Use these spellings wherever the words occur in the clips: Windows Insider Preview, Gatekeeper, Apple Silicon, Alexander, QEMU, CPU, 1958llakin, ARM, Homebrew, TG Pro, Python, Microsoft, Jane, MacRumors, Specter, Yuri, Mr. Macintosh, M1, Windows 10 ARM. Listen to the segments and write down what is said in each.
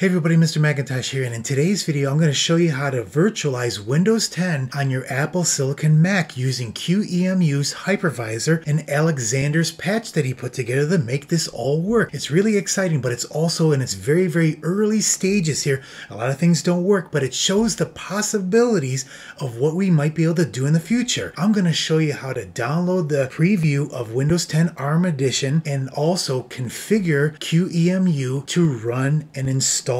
Hey everybody, Mr. Macintosh here, and in today's video I'm going to show you how to virtualize Windows 10 on your Apple Silicon Mac using QEMU's hypervisor and Alexander's patch that he put together to make this all work. It's really exciting, but it's also in its very, very early stages here. A lot of things don't work, but it shows the possibilities of what we might be able to do in the future. I'm going to show you how to download the preview of Windows 10 ARM Edition and also configure QEMU to run and install.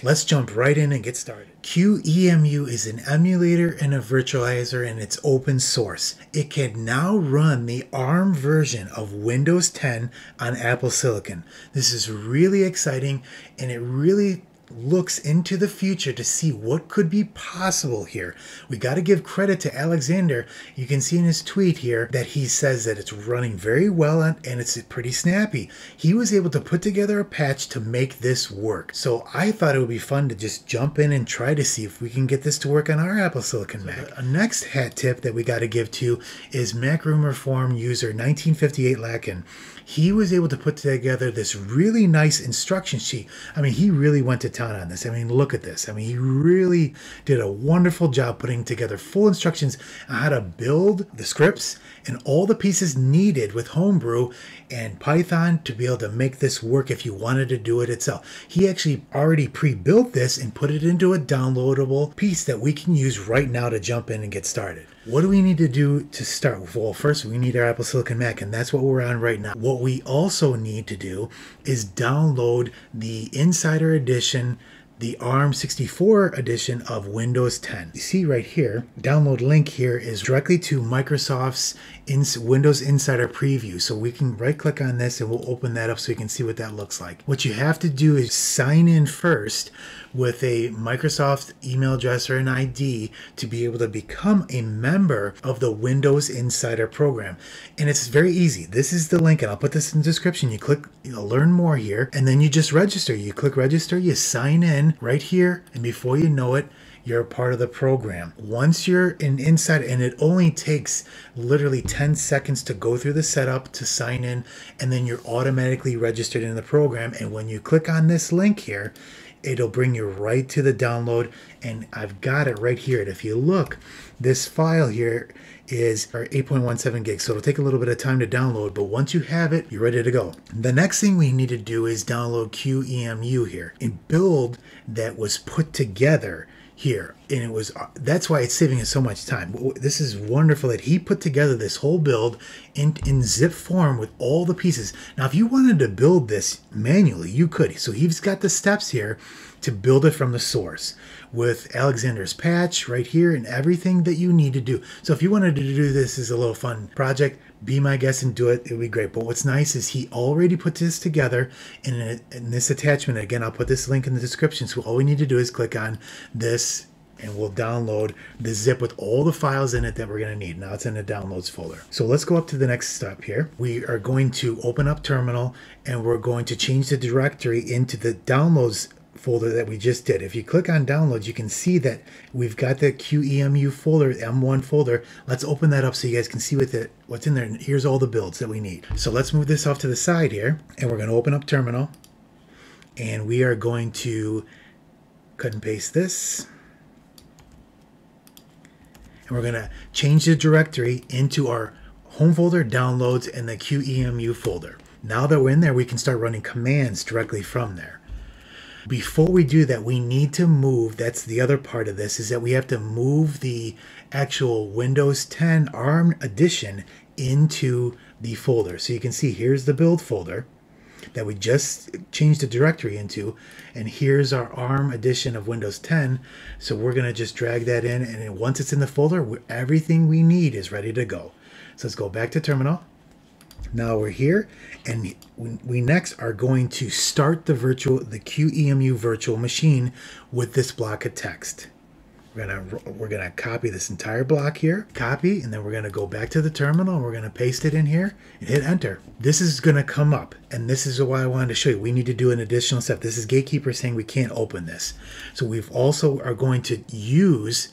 Let's jump right in and get started. QEMU is an emulator and a virtualizer, and it's open source. It can now run the ARM version of Windows 10 on Apple Silicon. This is really exciting, and it really looks into the future to see what could be possible here. We got to give credit to Alexander. You can see in his tweet here that he says that it's running very well and it's pretty snappy. He was able to put together a patch to make this work. So I thought it would be fun to just jump in and try to see if we can get this to work on our Apple Silicon Mac. So the next hat tip that we got to give to is MacRumor forum user 1958llakin. He was able to put together this really nice instruction sheet. I mean, he really went to town on this. I mean, look at this. I mean, he really did a wonderful job putting together full instructions on how to build the scripts and all the pieces needed with Homebrew and Python to be able to make this work if you wanted to do it itself. He actually already pre-built this and put it into a downloadable piece that we can use right now to jump in and get started. What do we need to do to start with? Well, first we need our Apple Silicon Mac, and that's what we're on right now. What we also need to do is download the Insider Edition, the ARM64 edition of Windows 10. You see right here, download link here is directly to Microsoft's Windows Insider Preview. So we can right click on this and we'll open that up so you can see what that looks like. What you have to do is sign in first with a Microsoft email address or an ID to be able to become a member of the Windows Insider program. And it's very easy. This is the link, and I'll put this in the description. You click, you'll learn more here, and then you just register. You click register, you sign in right here, and before you know it, you're a part of the program. Once you're in Insider, and it only takes literally 10 seconds to go through the setup to sign in, and then you're automatically registered in the program. And when you click on this link here, it'll bring you right to the download, and I've got it right here. And if you look, this file here is our 8.17 gigs, so it'll take a little bit of time to download, but once you have it, you're ready to go. The next thing we need to do is download QEMU here, a build that was put together here, and it was, that's why it's saving us so much time. This is wonderful that he put together this whole build in zip form with all the pieces. Now if you wanted to build this manually, you could. So he's got the steps here to build it from the source with Alexander's patch right here and everything that you need to do. So if you wanted to do this as a little fun project, be my guest and do it. It would be great. But what's nice is he already put this together in this attachment. Again, I'll put this link in the description. So all we need to do is click on this, and we'll download the zip with all the files in it that we're going to need. Now it's in the downloads folder. So let's go up to the next step here. We are going to open up terminal, and we're going to change the directory into the downloads folder that we just did. If you click on downloads, you can see that we've got the QEMU folder, M1 folder. Let's open that up so you guys can see what's in there. And here's all the builds that we need. So let's move this off to the side here, and we're going to open up terminal, and we are going to cut and paste this. And we're going to change the directory into our home folder, downloads, and the QEMU folder. Now that we're in there, we can start running commands directly from there. Before we do that, we need to move, that's the other part of this, is that we have to move the actual Windows 10 ARM edition into the folder. So you can see here's the build folder that we just changed the directory into, and here's our ARM edition of Windows 10. So we're going to just drag that in, and once it's in the folder, everything we need is ready to go. So let's go back to terminal. Now we're here, and we next are going to start the QEMU virtual machine with this block of text. We're gonna copy this entire block here, copy, and then we're gonna go back to the terminal, and we're gonna paste it in here and hit enter. This is gonna come up, and this is why I wanted to show you. We need to do an additional step. This is Gatekeeper saying we can't open this. So we've also are going to use,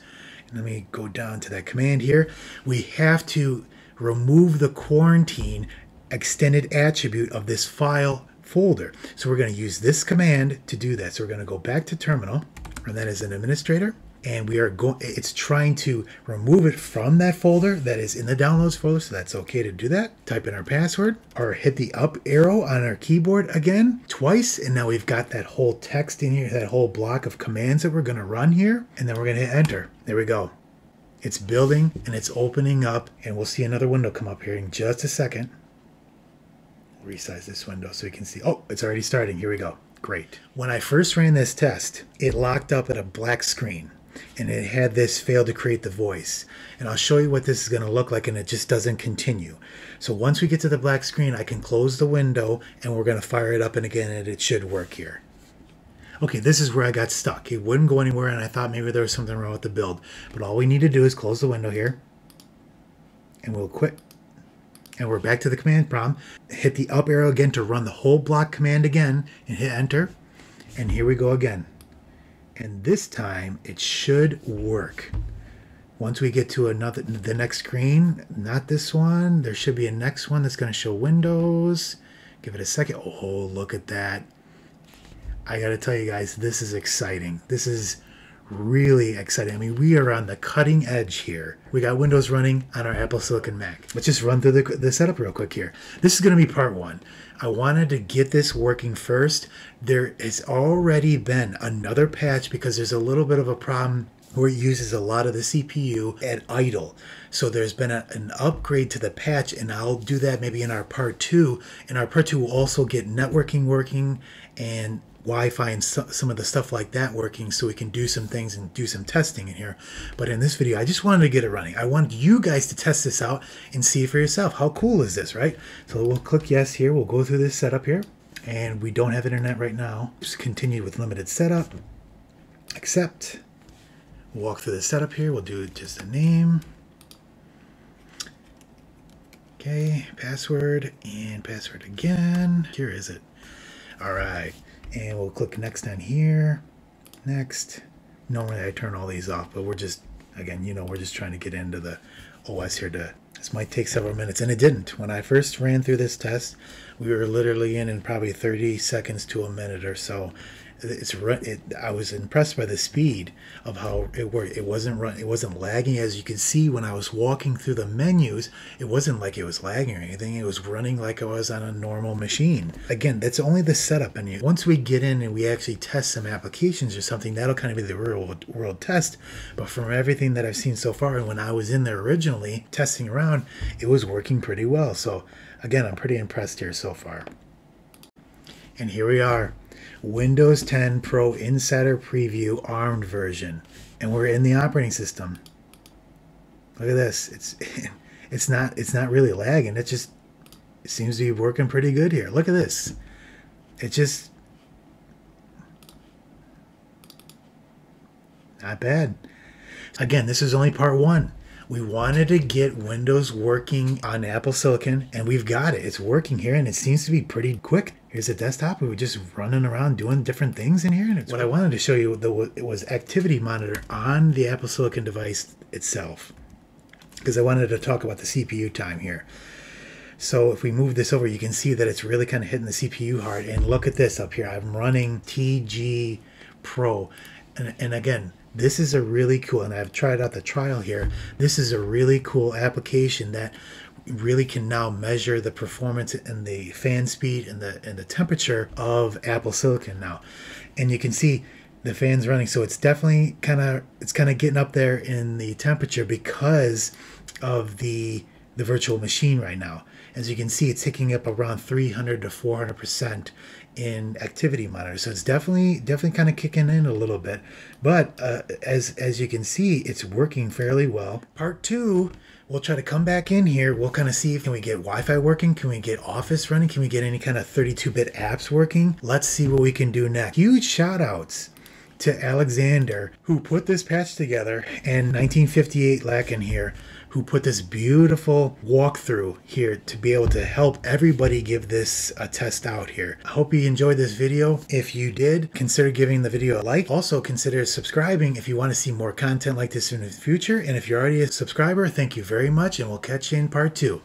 let me go down to that command here. We have to remove the quarantine extended attribute of this file folder. So we're going to use this command to do that. So we're going to go back to terminal, and that is an administrator. And we are going, it's trying to remove it from that folder that is in the downloads folder. So that's okay to do that. Type in our password or hit the up arrow on our keyboard again twice. And now we've got that whole text in here, that whole block of commands that we're going to run here. And then we're going to hit enter. There we go. It's building and it's opening up, and we'll see another window come up here in just a second. Resize this window so you can see. Oh, it's already starting. Here we go. Great. When I first ran this test, it locked up at a black screen. And it had this fail to create the voice. And I'll show you what this is going to look like, and it just doesn't continue. So once we get to the black screen, I can close the window, and we're going to fire it up and again, and it should work here. Okay, this is where I got stuck. It wouldn't go anywhere, and I thought maybe there was something wrong with the build. But all we need to do is close the window here, and we'll quit. And we're back to the command prompt. Hit the up arrow again to run the whole block command again, and hit enter. And here we go again. And this time it should work. Once we get to another, the next screen, not this one, there should be a next one that's going to show Windows. Give it a second. Oh, look at that. I got to tell you guys, this is exciting. This is really exciting. I mean, we are on the cutting edge here. We got Windows running on our Apple Silicon Mac. Let's just run through the setup real quick here. This is going to be part one. I wanted to get this working first. There has already been another patch because there's a little bit of a problem where it uses a lot of the CPU at idle. So there's been an upgrade to the patch, and I'll do that maybe in our part two. And our part two will also get networking working and Wi-Fi and some of the stuff like that working, so we can do some things and do some testing in here. But in this video, I just wanted to get it running. I wanted you guys to test this out and see for yourself. How cool is this, right? So we'll click yes here. We'll go through this setup here. And we don't have internet right now. Just continue with limited setup. Accept. We'll walk through the setup here. We'll do just a name. Okay, password and password again. Here is it. All right. And we'll click next on here. Next. Normally I turn all these off, but we're just, again, you know, we're just trying to get into the OS here. This might take several minutes, and it didn't. When I first ran through this test, we were literally in probably 30 seconds to a minute or so. I was impressed by the speed of how it worked. It wasn't lagging. As you can see, when I was walking through the menus, it wasn't like it was lagging or anything. It was running like I was on a normal machine. Again, that's only the setup menu. Once we get in and we actually test some applications or something, that'll kind of be the real world test. But from everything that I've seen so far, and when I was in there originally testing around, it was working pretty well. So again, I'm pretty impressed here so far. And here we are. Windows 10 Pro Insider Preview ARM version, and we're in the operating system. Look at this. It's not really lagging. It seems to be working pretty good here. Look at this. It just not bad. Again, this is only part one. We wanted to get Windows working on Apple Silicon, and we've got it. It's working here, and it seems to be pretty quick. Here's a desktop. We were just running around doing different things in here. And what I wanted to show you was activity monitor on the Apple Silicon device itself, because I wanted to talk about the CPU time here. So if we move this over, you can see that it's really kind of hitting the CPU hard. And look at this up here. I'm running TG Pro. And again, this is a really cool, and I've tried out the trial here, this is a really cool application that really can now measure the performance and the fan speed and the temperature of Apple Silicon now. And you can see the fan's running, so it's definitely kind of getting up there in the temperature because of the virtual machine right now. As you can see, it's ticking up around 300 to 400% in activity monitor, so it's definitely kind of kicking in a little bit. But as you can see, it's working fairly well. Part two, we'll try to come back in here. We'll kind of see if can we get Wi-Fi working, can we get Office running, can we get any kind of 32-bit apps working. Let's see what we can do next. Huge shout outs to Alexander, who put this patch together, and 1958llakin here, who put this beautiful walkthrough here to be able to help everybody give this a test out here. I hope you enjoyed this video. If you did, consider giving the video a like. Also consider subscribing if you want to see more content like this in the future. And if you're already a subscriber, thank you very much, and we'll catch you in part two.